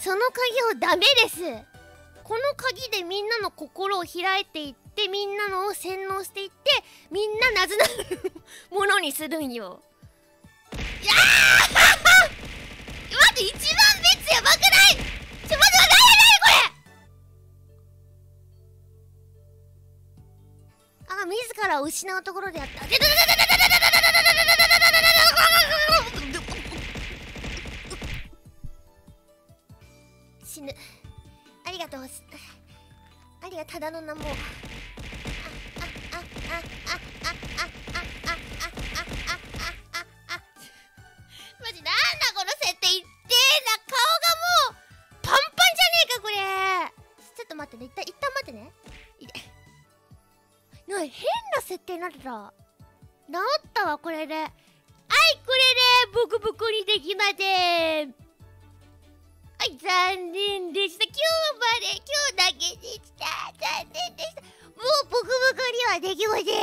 その鍵をダメです。この鍵でみんなの心を開いていってみんなのを洗脳していってみんな謎なものにするんよ。いや待って、一番ベッツやばくない？ちょ待って待って、あ、自らを失うところでやった。死ぬ。ありがとう。ありがただの名も。マジなんだこの設定、いってえな。顔がもうパンパンじゃねえかこれ。ちょっと待ってね、一旦待ってね。な変な設定になってた。治ったわこれで。はい、これでボコボコにできません。はい、残念でした。今日まで、今日だけでした。残念でした。もうボコボコにはできません。